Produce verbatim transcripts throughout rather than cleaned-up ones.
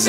cause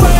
way.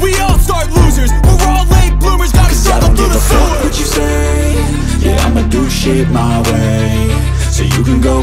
We all start losers, we're all late bloomers, gotta struggle through the sewer. I don't give a fuck what you say, yeah, I'ma do shit my way. So you can go